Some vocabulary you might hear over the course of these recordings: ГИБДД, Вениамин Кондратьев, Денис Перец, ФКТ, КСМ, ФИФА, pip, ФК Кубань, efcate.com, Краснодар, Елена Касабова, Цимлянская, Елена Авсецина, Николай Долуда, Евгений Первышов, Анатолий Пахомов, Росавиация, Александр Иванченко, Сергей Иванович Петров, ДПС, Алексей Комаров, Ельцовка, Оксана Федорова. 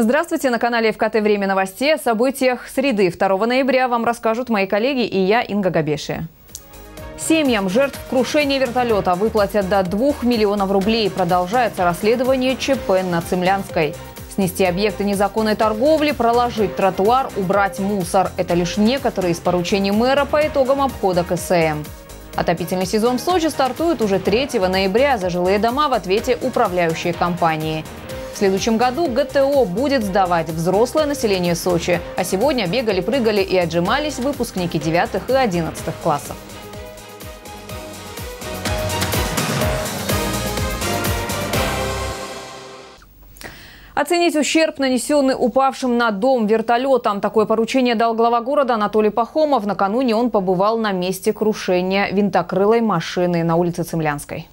Здравствуйте! На канале ФКТ «Время новостей» о событиях среды 2 ноября вам расскажут мои коллеги и я, Инга Габешия. Семьям жертв крушения вертолета выплатят до 2 миллионов рублей. Продолжается расследование ЧП на Цимлянской. Снести объекты незаконной торговли, проложить тротуар, убрать мусор – это лишь некоторые из поручений мэра по итогам обхода КСМ. Отопительный сезон в Сочи стартует уже 3 ноября. За жилые дома в ответе управляющие компании. В следующем году ГТО будет сдавать взрослое население Сочи. А сегодня бегали, прыгали и отжимались выпускники 9 и 11 классов. Оценить ущерб, нанесенный упавшим на дом вертолетом. Такое поручение дал глава города Анатолий Пахомов. Накануне он побывал на месте крушения винтокрылой машины на улице Цимлянской.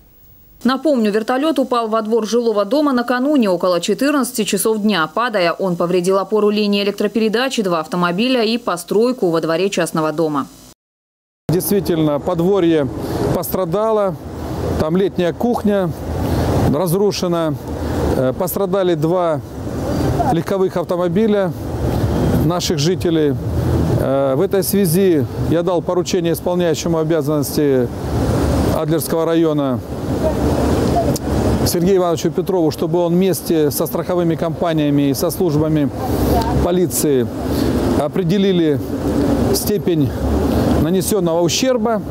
Напомню, вертолет упал во двор жилого дома накануне около 14 часов дня. Падая, он повредил опору линии электропередачи, 2 автомобиля и постройку во дворе частного дома. Действительно, подворье пострадало, там летняя кухня разрушена. Пострадали 2 легковых автомобиля наших жителей. В этой связи я дал поручение исполняющему обязанности Адлерского района Сергею Ивановичу Петрову, чтобы он вместе со страховыми компаниями и со службами полиции определили степень нанесенного ущерба.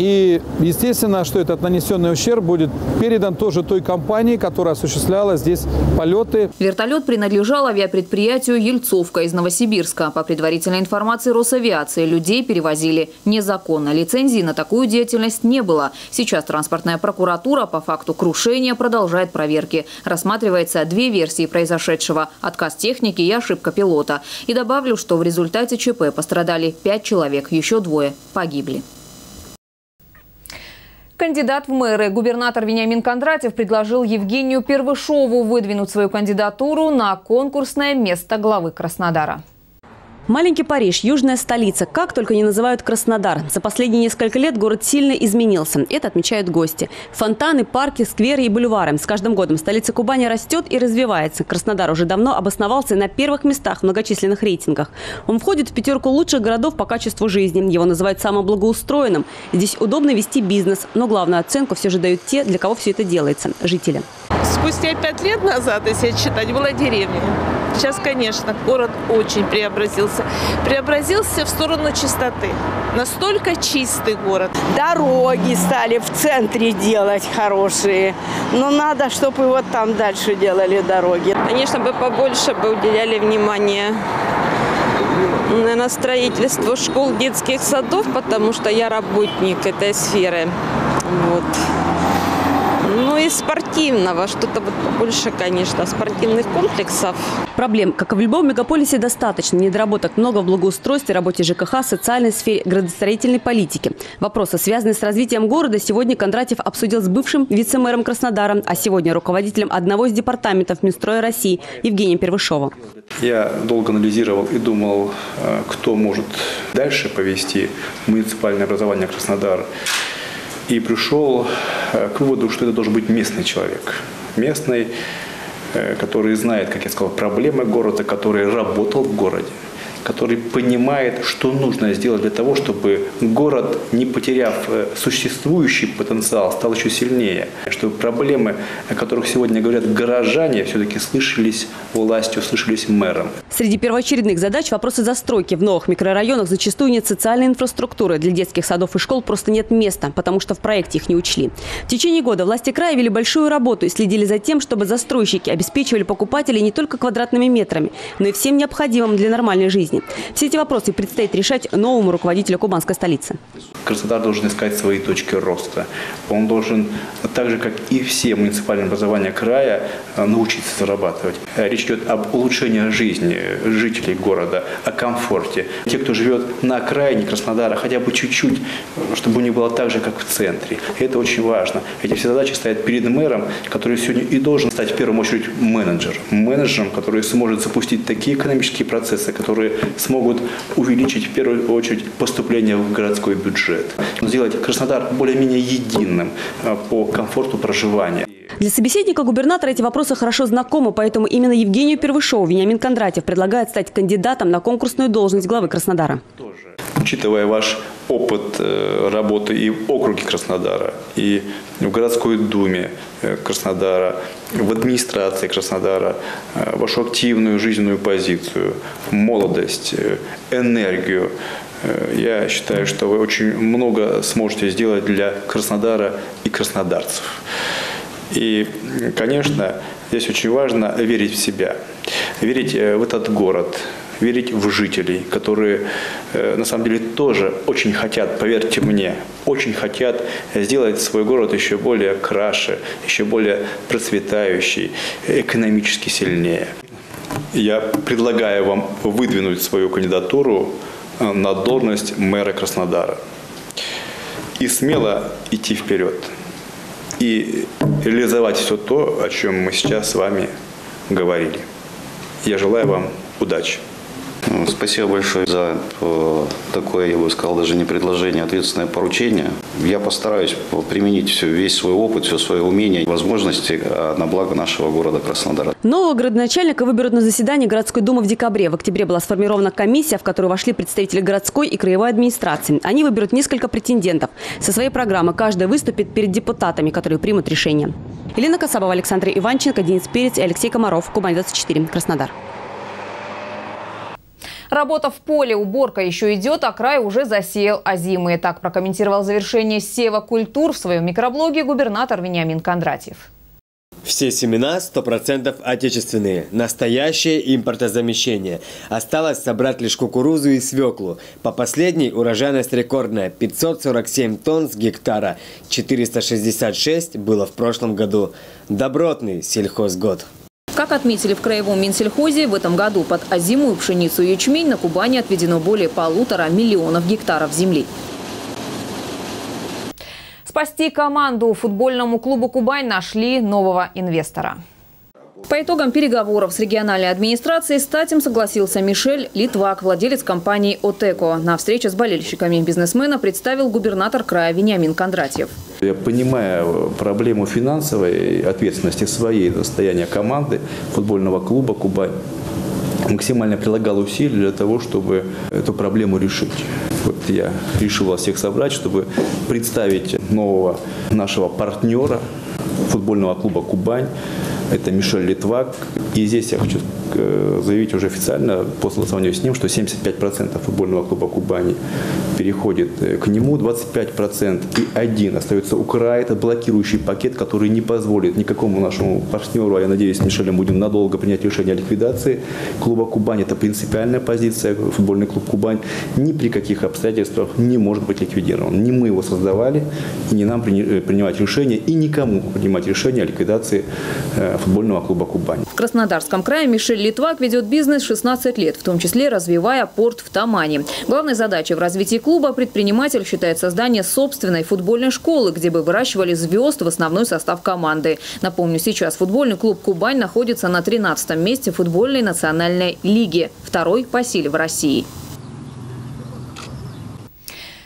И естественно, что этот нанесенный ущерб будет передан тоже той компании, которая осуществляла здесь полеты. Вертолет принадлежал авиапредприятию «Ельцовка» из Новосибирска. По предварительной информации Росавиации, людей перевозили незаконно. Лицензии на такую деятельность не было. Сейчас транспортная прокуратура по факту крушения продолжает проверки. Рассматривается 2 версии произошедшего – отказ техники и ошибка пилота. И добавлю, что в результате ЧП пострадали 5 человек, еще 2 погибли. Кандидат в мэры, губернатор Вениамин Кондратьев предложил Евгению Первышову выдвинуть свою кандидатуру на конкурсное место главы Краснодара. Маленький Париж – южная столица. Как только не называют Краснодар. За последние несколько лет город сильно изменился. Это отмечают гости. Фонтаны, парки, скверы и бульвары. С каждым годом столица Кубани растет и развивается. Краснодар уже давно обосновался на первых местах в многочисленных рейтингах. Он входит в 5-ку лучших городов по качеству жизни. Его называют самым благоустроенным. Здесь удобно вести бизнес. Но главную оценку все же дают те, для кого все это делается – жители. Спустя 5 лет назад, если считать, была деревня. Сейчас, конечно, город очень преобразился. Преобразился в сторону чистоты. Настолько чистый город. Дороги стали в центре делать хорошие. Но надо, чтобы вот там дальше делали дороги. Конечно, бы побольше бы уделяли внимание на строительство школ, детских садов, потому что я работник этой сферы. Вот. Ну и спортивного, что-то вот больше, конечно, спортивных комплексов. Проблем, как и в любом мегаполисе, достаточно. Недоработок много в благоустройстве, работе ЖКХ, социальной сфере, градостроительной политике. Вопросы, связанные с развитием города, сегодня Кондратьев обсудил с бывшим вице-мэром Краснодара, а сегодня руководителем одного из департаментов Минстроя России Евгением Первышовым. Я долго анализировал и думал, кто может дальше повести муниципальное образование Краснодара. И пришел к выводу, что это должен быть местный человек. Местный, который знает, как я сказал, проблемы города, который работал в городе, который понимает, что нужно сделать для того, чтобы город, не потеряв существующий потенциал, стал еще сильнее. Чтобы проблемы, о которых сегодня говорят горожане, все-таки слышались властью, слышались мэром. Среди первоочередных задач вопросы застройки. В новых микрорайонах зачастую нет социальной инфраструктуры. Для детских садов и школ просто нет места, потому что в проекте их не учли. В течение года власти края вели большую работу и следили за тем, чтобы застройщики обеспечивали покупателей не только квадратными метрами, но и всем необходимым для нормальной жизни. Все эти вопросы предстоит решать новому руководителю кубанской столицы. Краснодар должен искать свои точки роста. Он должен, так же как и все муниципальные образования края, научиться зарабатывать. Речь идет об улучшении жизни жителей города, о комфорте. Те, кто живет на окраине Краснодара, хотя бы чуть-чуть, чтобы у них было так же, как в центре. Это очень важно. Эти все задачи стоят перед мэром, который сегодня и должен стать в первую очередь менеджером. Менеджером, который сможет запустить такие экономические процессы, которые смогут увеличить в первую очередь поступление в городской бюджет. Сделать Краснодар более-менее единым по комфорту проживания. Для собеседника губернатора эти вопросы хорошо знакомы, поэтому именно Евгению Первышеву Вениамин Кондратьев предлагает стать кандидатом на конкурсную должность главы Краснодара. Учитывая ваш опыт работы и в округе Краснодара, и в городской думе Краснодара, в администрации Краснодара, вашу активную жизненную позицию, молодость, энергию, я считаю, что вы очень много сможете сделать для Краснодара и краснодарцев. И, конечно, здесь очень важно верить в себя, верить в этот город, верить в жителей, которые на самом деле тоже очень хотят, поверьте мне, очень хотят сделать свой город еще более краше, еще более процветающий, экономически сильнее. Я предлагаю вам выдвинуть свою кандидатуру на должность мэра Краснодара и смело идти вперед и реализовать все то, о чем мы сейчас с вами говорили. Я желаю вам удачи. Спасибо большое за такое, я бы сказал, даже не предложение, а ответственное поручение. Я постараюсь применить весь свой опыт, все свое умение и возможности на благо нашего города Краснодара. Нового городоначальника выберут на заседании городской думы в декабре. В октябре была сформирована комиссия, в которую вошли представители городской и краевой администрации. Они выберут несколько претендентов. Со своей программы каждый выступит перед депутатами, которые примут решение. Елена Касабова, Александр Иванченко, Денис Перец и Алексей Комаров. Кубань-24, Краснодар. Работа в поле, уборка еще идет, а край уже засеял озимые. Так прокомментировал завершение сева культур в своем микроблоге губернатор Вениамин Кондратьев. Все семена 100% отечественные. Настоящее импортозамещение. Осталось собрать лишь кукурузу и свеклу. По последней урожайность рекордная – 547 тонн с гектара. 466 было в прошлом году. Добротный сельхозгод. Как отметили в краевом Минсельхозе, в этом году под озимую пшеницу и ячмень на Кубани отведено более 1,5 миллиона гектаров земли. Спасти команду футбольному клубу «Кубань» нашли нового инвестора. По итогам переговоров с региональной администрацией статем согласился Мишель Литвак, владелец компании «Отеко». На встрече с болельщиками бизнесмена представил губернатор края Вениамин Кондратьев. Я понимаю проблему финансовой ответственности своей за состояние команды футбольного клуба «Кубань». Максимально прилагал усилия для того, чтобы эту проблему решить. Вот я решил вас всех собрать, чтобы представить нового нашего партнера футбольного клуба «Кубань». Это Мишель Литвак. И здесь я хочу заявить уже официально, по согласованию с ним, что 75% футбольного клуба Кубани переходит к нему, 25% и 1 остается у края. Это блокирующий пакет, который не позволит никакому нашему партнеру, а я надеюсь, с Мишелем будем надолго, принять решение о ликвидации клуба Кубань. Это принципиальная позиция. Футбольный клуб Кубань ни при каких обстоятельствах не может быть ликвидирован. Не мы его создавали, и не нам принимать решение, и никому принимать решение о ликвидации футбольного клуба Кубань. В Краснодарском крае Мишель Литвак ведет бизнес 16 лет, в том числе развивая порт в Тамане. Главной задачей в развитии клуба предприниматель считает создание собственной футбольной школы, где бы выращивали звезд в основной состав команды. Напомню, сейчас футбольный клуб «Кубань» находится на 13-м месте футбольной национальной лиги, второй по силе в России.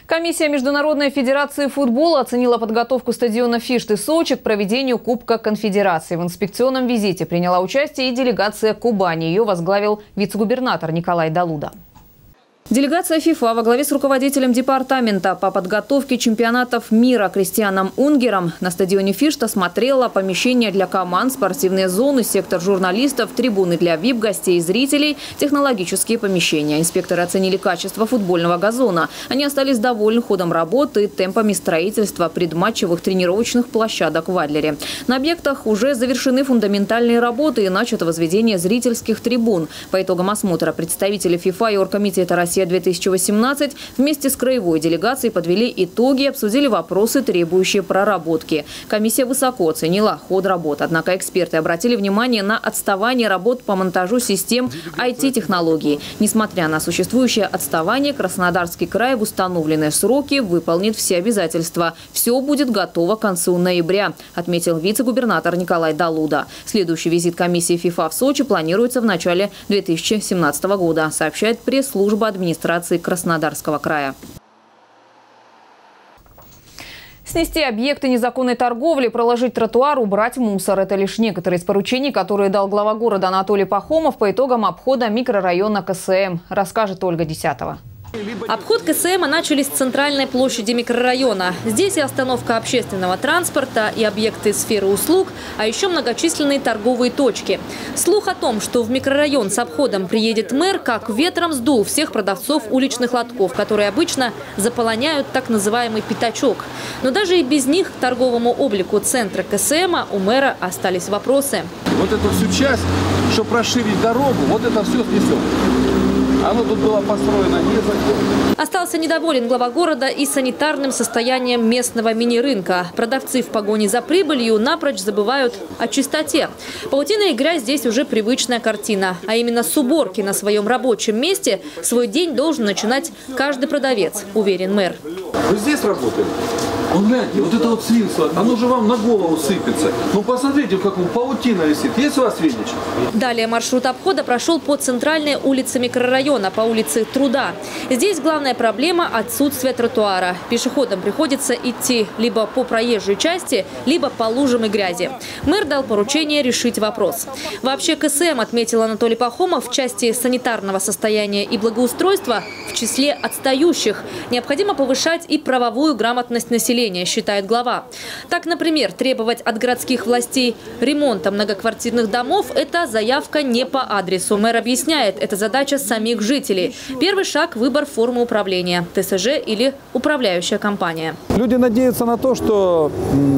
Комиссия Международной Федерации футбола оценила подготовку стадиона Фишт и Сочи к проведению Кубка Конфедерации. В инспекционном визите приняла участие и делегация Кубани. Ее возглавил вице-губернатор Николай Долуда. Делегация ФИФА во главе с руководителем департамента по подготовке чемпионатов мира Кристианом Унгером на стадионе Фишт осмотрела помещения для команд, спортивные зоны, сектор журналистов, трибуны для VIP-гостей и зрителей, технологические помещения. Инспекторы оценили качество футбольного газона. Они остались довольны ходом работы и темпами строительства предматчевых тренировочных площадок в Адлере. На объектах уже завершены фундаментальные работы и начато возведение зрительских трибун. По итогам осмотра представители ФИФА и Оргкомитета России 2018 вместе с краевой делегацией подвели итоги и обсудили вопросы, требующие проработки. Комиссия высоко оценила ход работ. Однако эксперты обратили внимание на отставание работ по монтажу систем IT-технологий. Несмотря на существующее отставание, Краснодарский край в установленные сроки выполнит все обязательства. Все будет готово к концу ноября, отметил вице-губернатор Николай Долуда. Следующий визит комиссии ФИФА в Сочи планируется в начале 2017 года, сообщает пресс-служба администрации Краснодарского края. Снести объекты незаконной торговли, проложить тротуар, убрать мусор – это лишь некоторые из поручений, которые дал глава города Анатолий Пахомов по итогам обхода микрорайона КСМ, расскажет Ольга Десятова. Обход КСМа начали с центральной площади микрорайона. Здесь и остановка общественного транспорта, и объекты сферы услуг, а еще многочисленные торговые точки. Слух о том, что в микрорайон с обходом приедет мэр, как ветром сдул всех продавцов уличных лотков, которые обычно заполоняют так называемый пятачок. Но даже и без них к торговому облику центра КСМа у мэра остались вопросы. Вот эту всю часть, чтобы расширить дорогу, вот это все снесет. Оно тут было построено незаконно. Остался недоволен глава города и санитарным состоянием местного мини-рынка. Продавцы в погоне за прибылью напрочь забывают о чистоте. Паутина и грязь здесь уже привычная картина. А именно с уборки на своем рабочем месте свой день должен начинать каждый продавец, уверен мэр. Вы здесь работаете? Ну, гляньте, вот это вот свинство, оно же вам на голову сыпется. Ну, посмотрите, как паутина висит. Есть у вас веничек? Далее маршрут обхода прошел по центральной улице микрорайона, по улице Труда. Здесь главная проблема – отсутствие тротуара. Пешеходам приходится идти либо по проезжей части, либо по лужам и грязи. Мэр дал поручение решить вопрос. Вообще КСМ, отметил Анатолий Пахомов, в части санитарного состояния и благоустройства в числе отстающих. Необходимо повышать и правовую грамотность населения, считает глава. Так, например, требовать от городских властей ремонта многоквартирных домов – это заявка не по адресу. Мэр объясняет, это задача самих жителей. Первый шаг – выбор формы управления – ТСЖ или управляющая компания. Люди надеются на то, что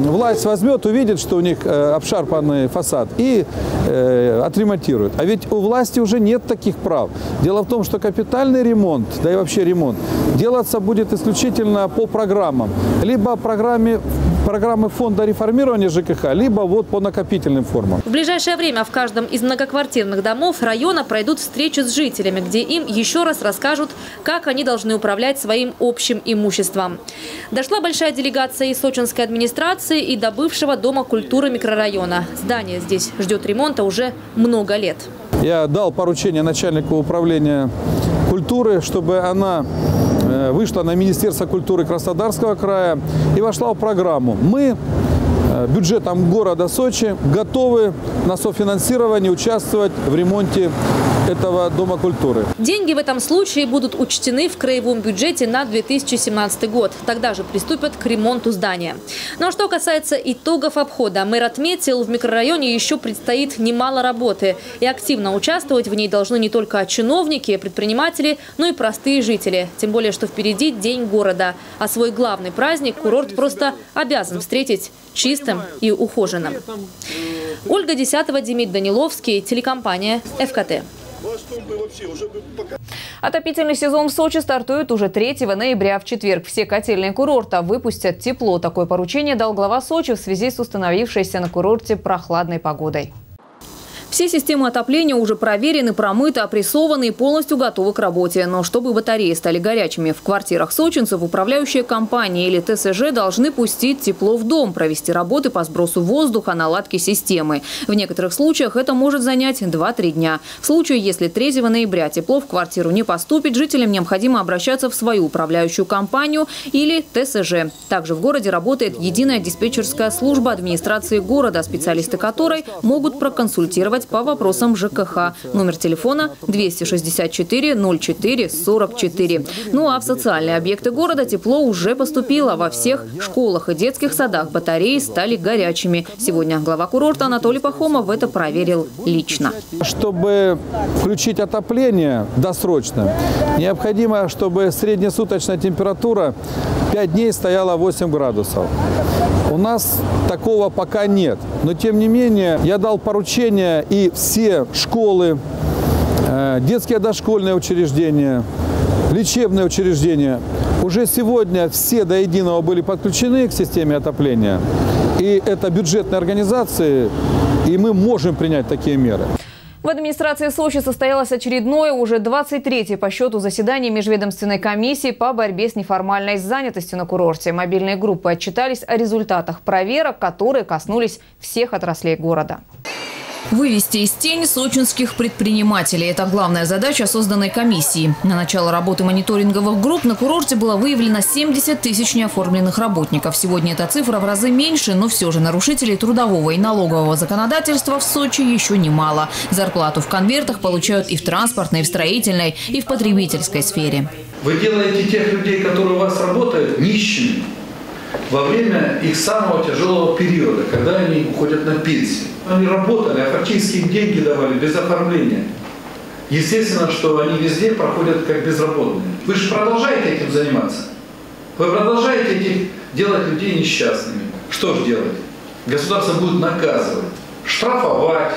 власть возьмет, увидит, что у них обшарпанный фасад и отремонтирует. А ведь у власти уже нет таких прав. Дело в том, что капитальный ремонт, да и вообще ремонт, делаться будет исключительно по программам. Либо программы фонда реформирования ЖКХ, либо вот по накопительным формам. В ближайшее время в каждом из многоквартирных домов района пройдут встречи с жителями, где им еще раз расскажут, как они должны управлять своим общим имуществом. Дошла большая делегация из сочинской администрации и до бывшего Дома культуры микрорайона. Здание здесь ждет ремонта уже много лет. Я дал поручение начальнику управления культуры, чтобы она вышла на Министерство культуры Краснодарского края и вошла в программу. Мы бюджетом города Сочи готовы на софинансирование участвовать в ремонте этого Дома культуры. Деньги в этом случае будут учтены в краевом бюджете на 2017 год. Тогда же приступят к ремонту здания. Но что касается итогов обхода, мэр отметил, в микрорайоне еще предстоит немало работы. И активно участвовать в ней должны не только чиновники, предприниматели, но и простые жители. Тем более, что впереди День города. А свой главный праздник курорт просто обязан встретить чистым и ухоженным. Ольга Десятова, Демид Даниловский, телекомпания «ФКТ». Отопительный сезон в Сочи стартует уже 3 ноября. В четверг все котельные курорта выпустят тепло. Такое поручение дал глава Сочи в связи с установившейся на курорте прохладной погодой. Все системы отопления уже проверены, промыты, опрессованы и полностью готовы к работе. Но чтобы батареи стали горячими в квартирах сочинцев, управляющие компании или ТСЖ должны пустить тепло в дом, провести работы по сбросу воздуха, наладке системы. В некоторых случаях это может занять 2-3 дня. В случае, если 3 ноября тепло в квартиру не поступит, жителям необходимо обращаться в свою управляющую компанию или ТСЖ. Также в городе работает единая диспетчерская служба администрации города, специалисты которой могут проконсультировать по вопросам ЖКХ. Номер телефона 264 04 44. Ну а в социальные объекты города тепло уже поступило. Во всех школах и детских садах батареи стали горячими. Сегодня глава курорта Анатолий Пахомов это проверил лично. Чтобы включить отопление досрочно, необходимо, чтобы среднесуточная температура 5 дней стояла 8 градусов. У нас такого пока нет. Но тем не менее я дал поручение, и все школы, детские дошкольные учреждения, лечебные учреждения уже сегодня все до единого были подключены к системе отопления. И это бюджетные организации, и мы можем принять такие меры. В администрации Сочи состоялось очередное, уже 23-е по счету заседание межведомственной комиссии по борьбе с неформальной занятостью на курорте. Мобильные группы отчитались о результатах проверок, которые коснулись всех отраслей города. Вывести из тени сочинских предпринимателей – это главная задача созданной комиссии. На начало работы мониторинговых групп на курорте было выявлено 70 тысяч неоформленных работников. Сегодня эта цифра в разы меньше, но все же нарушителей трудового и налогового законодательства в Сочи еще немало. Зарплату в конвертах получают и в транспортной, и в строительной, и в потребительской сфере. Вы делаете тех людей, которые у вас работают, нищими во время их самого тяжелого периода, когда они уходят на пенсию. Они работали, а фактически им деньги давали без оформления. Естественно, что они везде проходят как безработные. Вы же продолжаете этим заниматься. Вы продолжаете делать людей несчастными. Что же делать? Государство будет наказывать, штрафовать.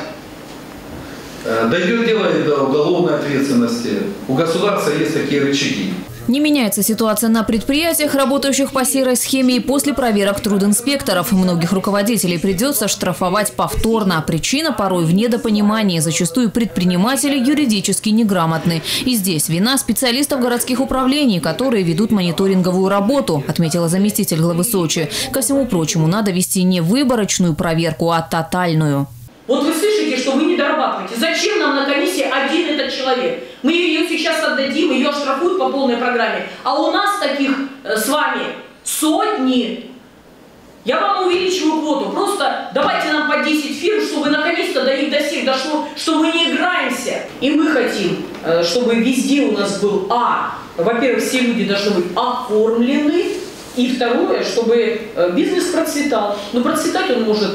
Дойдет дело и до уголовной ответственности. У государства есть такие рычаги. Не меняется ситуация на предприятиях, работающих по серой схеме, и после проверок трудинспекторов. Многих руководителей придется штрафовать повторно. Причина порой в недопонимании. Зачастую предприниматели юридически неграмотны. И здесь вина специалистов городских управлений, которые ведут мониторинговую работу, отметила заместитель главы Сочи. Ко всему прочему, надо вести не выборочную проверку, а тотальную. Вот вы слышите, что вы не дорабатываете. Зачем нам на комиссии один этот человек? Мы ее сейчас отдадим, ее оштрафуют по полной программе. А у нас таких с вами сотни. Я вам увеличиваю квоту. Просто давайте нам по 10 фирм, чтобы наконец-то до них до всех дошло, что мы не играемся. И мы хотим, чтобы везде у нас был во-первых, все люди должны быть оформлены. И второе, чтобы бизнес процветал. Но процветать он может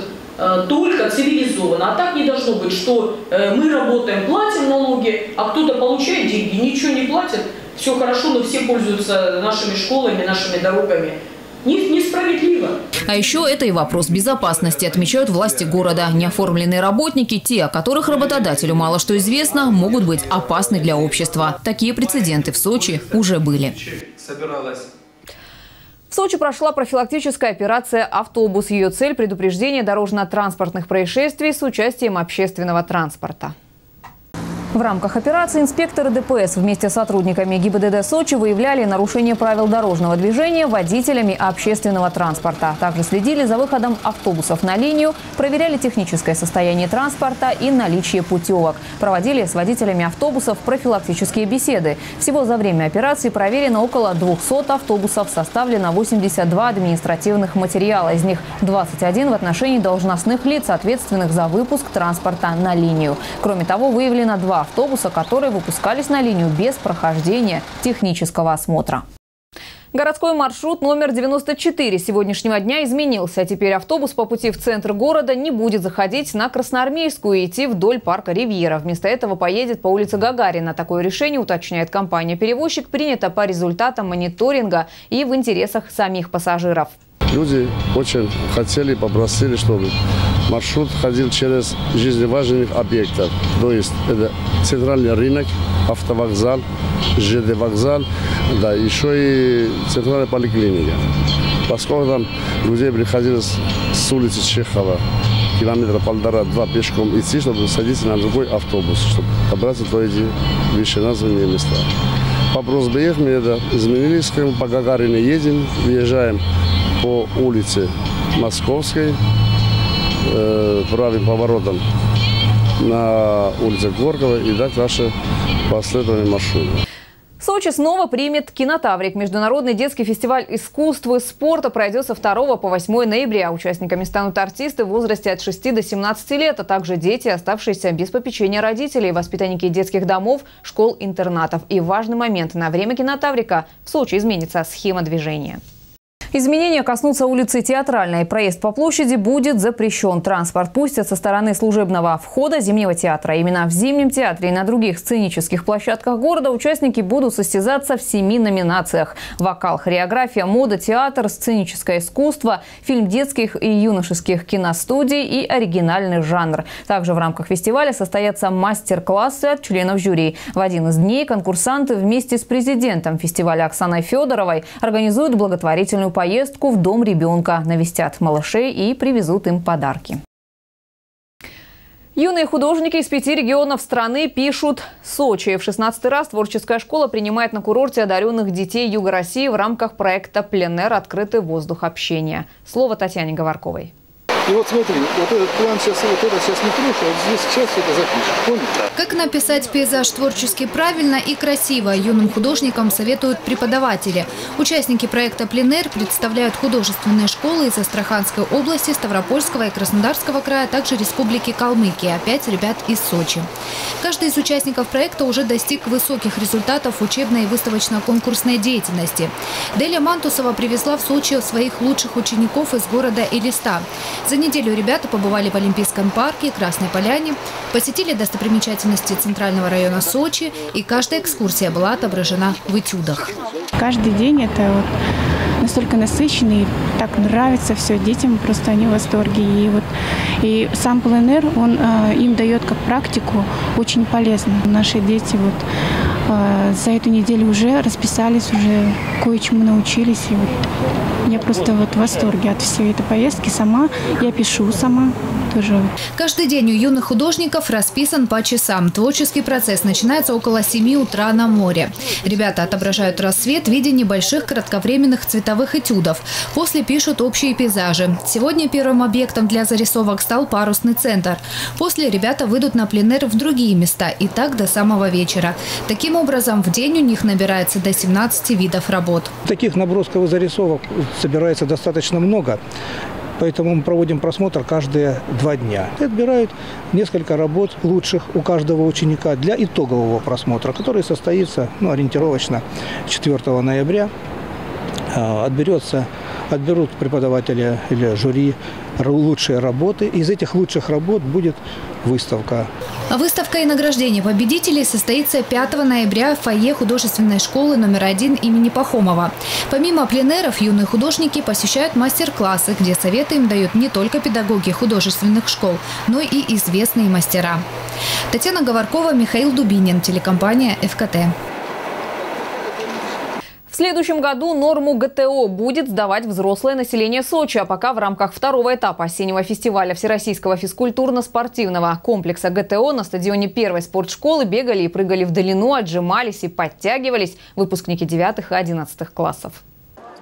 только цивилизованно. А так не должно быть, что мы работаем, платим налоги, а кто-то получает деньги, ничего не платит, все хорошо, но все пользуются нашими школами, нашими дорогами. Несправедливо. А еще это и вопрос безопасности, отмечают власти города. Неоформленные работники, те, о которых работодателю мало что известно, могут быть опасны для общества. Такие прецеденты в Сочи уже были. В Сочи прошла профилактическая операция «Автобус». Ее цель – предупреждение дорожно-транспортных происшествий с участием общественного транспорта. В рамках операции инспекторы ДПС вместе с сотрудниками ГИБДД Сочи выявляли нарушение правил дорожного движения водителями общественного транспорта. Также следили за выходом автобусов на линию, проверяли техническое состояние транспорта и наличие путевок. Проводили с водителями автобусов профилактические беседы. Всего за время операции проверено около 200 автобусов, составлено 82 административных материала. Из них 21 в отношении должностных лиц, ответственных за выпуск транспорта на линию. Кроме того, выявлено 2 автобуса, которые выпускались на линию без прохождения технического осмотра. Городской маршрут номер 94 сегодняшнего дня изменился. Теперь автобус по пути в центр города не будет заходить на Красноармейскую и идти вдоль парка Ривьера. Вместо этого поедет по улице Гагарина. Такое решение, уточняет компания-перевозчик, принято по результатам мониторинга и в интересах самих пассажиров. Люди очень хотели и попросили, чтобы маршрут ходил через жизневажных объектов. То есть это центральный рынок, автовокзал, ЖД вокзал, да, еще и центральная поликлиника. Поскольку там людей приходилось с улицы Чехова, километра полтора-два пешком идти, чтобы садиться на другой автобус, чтобы добраться до этих вышеназванных мест. По просьбе их мы это изменили, скажем, по Гагарину едем, въезжаем по улице Московской, правым поворотом на улице Горького и дать ваши последовательные маршруты. Сочи снова примет «Кинотаврик». Международный детский фестиваль искусства и спорта пройдет со 2 по 8 ноября. Участниками станут артисты в возрасте от 6 до 17 лет, а также дети, оставшиеся без попечения родителей, воспитанники детских домов, школ-интернатов. И важный момент – на время «Кинотаврика» в Сочи изменится схема движения. Изменения коснутся улицы Театральной. Проезд по площади будет запрещен. Транспорт пустят со стороны служебного входа Зимнего театра. Именно в Зимнем театре и на других сценических площадках города участники будут состязаться в 7 номинациях. Вокал, хореография, мода, театр, сценическое искусство, фильм детских и юношеских киностудий и оригинальный жанр. Также в рамках фестиваля состоятся мастер-классы от членов жюри. В один из дней конкурсанты вместе с президентом фестиваля Оксаной Федоровой организуют благотворительную поездку в дом ребенка, навестят малышей и привезут им подарки. Юные художники из 5 регионов страны пишут «Сочи». В 16-й раз творческая школа принимает на курорте одаренных детей Юга России в рамках проекта «Пленэр. Открытый воздух общения». Слово Татьяне Говорковой. И вот смотри, вот этот план сейчас, вот это сейчас не трешь, а вот здесь сейчас это запишешь. Понял? Да. Как написать пейзаж творчески правильно и красиво, юным художникам советуют преподаватели. Участники проекта «Пленэр» представляют художественные школы из Астраханской области, Ставропольского и Краснодарского края, а также Республики Калмыкия. Опять ребят из Сочи. Каждый из участников проекта уже достиг высоких результатов учебной и выставочно-конкурсной деятельности. Делия Мантусова привезла в Сочи своих лучших учеников из города Элиста. За неделю ребята побывали в Олимпийском парке, Красной Поляне, посетили достопримечательности центрального района Сочи, и каждая экскурсия была отображена в этюдах. Каждый день это вот настолько насыщенно, и так нравится все детям, просто они в восторге. И сам пленэр, он им дает как практику очень полезно. Наши дети вот за эту неделю уже расписались, уже кое-чему научились. И вот я просто вот в восторге от всей этой поездки. Сама я пишу, сама тоже. Каждый день у юных художников расписан по часам. Творческий процесс начинается около 7 утра на море. Ребята отображают рассвет в виде небольших кратковременных цветовых этюдов. После пишут общие пейзажи. Сегодня первым объектом для зарисовок стал парусный центр. После ребята выйдут на пленэр в другие места. И так до самого вечера. Таким образом, в день у них набирается до 17 видов работ. Таких набросков и зарисовок собирается достаточно много, поэтому мы проводим просмотр каждые 2 дня. И отбирают несколько работ лучших у каждого ученика для итогового просмотра, который состоится ориентировочно 4 ноября. Отберут преподаватели или жюри лучшие работы. Из этих лучших работ будет выставка. Выставка и награждение победителей состоится 5 ноября в фойе художественной школы №1 имени Пахомова. Помимо пленэров, юные художники посещают мастер-классы, где советы им дают не только педагоги художественных школ, но и известные мастера. Татьяна Говоркова, Михаил Дубинин, телекомпания «ФКТ». В следующем году норму ГТО будет сдавать взрослое население Сочи. А пока в рамках второго этапа осеннего фестиваля Всероссийского физкультурно-спортивного комплекса ГТО на стадионе первой спортшколы бегали и прыгали в долину, отжимались и подтягивались выпускники 9 и 11 классов.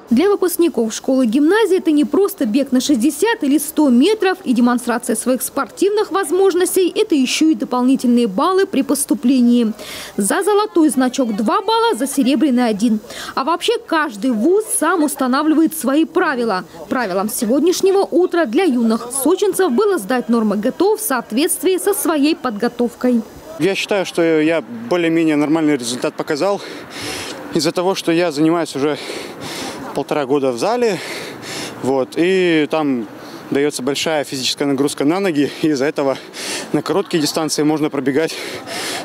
Для выпускников школы-гимназии это не просто бег на 60 или 100 метров и демонстрация своих спортивных возможностей, это еще и дополнительные баллы при поступлении. За золотой значок 2 балла, за серебряный 1. А вообще каждый вуз сам устанавливает свои правила. Правилам сегодняшнего утра для юных сочинцев было сдать нормы ГТО в соответствии со своей подготовкой. Я считаю, что я более-менее нормальный результат показал из-за того, что я занимаюсь уже 1,5 года в зале, и там дается большая физическая нагрузка на ноги, и из-за этого на короткие дистанции можно пробегать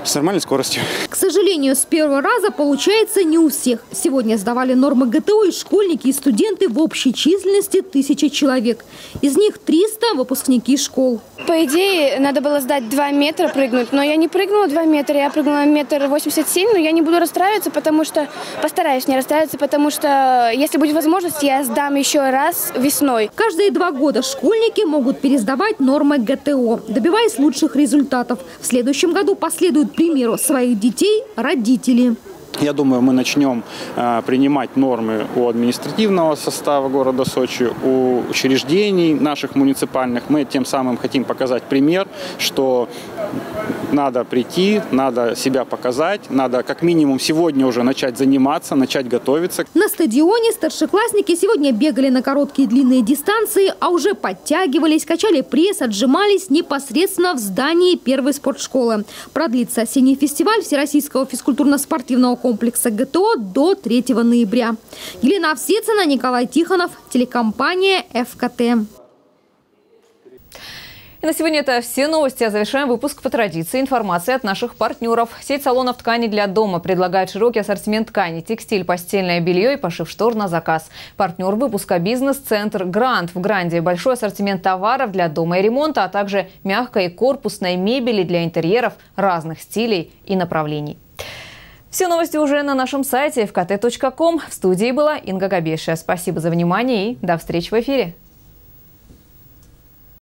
с нормальной скоростью. К сожалению, с первого раза получается не у всех. Сегодня сдавали нормы ГТО и школьники, и студенты в общей численности 1000 человек. Из них 300 – выпускники школ. По идее, надо было сдать 2 метра прыгнуть, но я не прыгнула 2 метра, я прыгнула 1,87 метра, но я не буду расстраиваться, потому что постараюсь не расстраиваться, потому что если будет возможность, я сдам еще раз весной. Каждые 2 года школьники могут пересдавать нормы ГТО, добиваясь лучших результатов. В следующем году последуют примеру своих детей родители. Я думаю, мы начнем принимать нормы у административного состава города Сочи, у учреждений наших муниципальных. Мы тем самым хотим показать пример, что надо прийти, надо себя показать, надо как минимум сегодня уже начать заниматься, начать готовиться. На стадионе старшеклассники сегодня бегали на короткие и длинные дистанции, а уже подтягивались, качали пресс, отжимались непосредственно в здании первой спортшколы. Продлится осенний фестиваль Всероссийского физкультурно-спортивного комплекса ГТО до 3 ноября. Елена Авсецина, Николай Тихонов, телекомпания «ФКТ». И на сегодня это все новости. А завершаем выпуск по традиции информацией от наших партнеров. Сеть салонов ткани для дома предлагает широкий ассортимент тканей, текстиль, постельное белье и пошив штор на заказ. Партнер выпуска — бизнес-центр «Грант». В «Гранде» большой ассортимент товаров для дома и ремонта, а также мягкой и корпусной мебели для интерьеров разных стилей и направлений. Все новости уже на нашем сайте efcate.com. В студии была Инга Габешия. Спасибо за внимание и до встречи в эфире.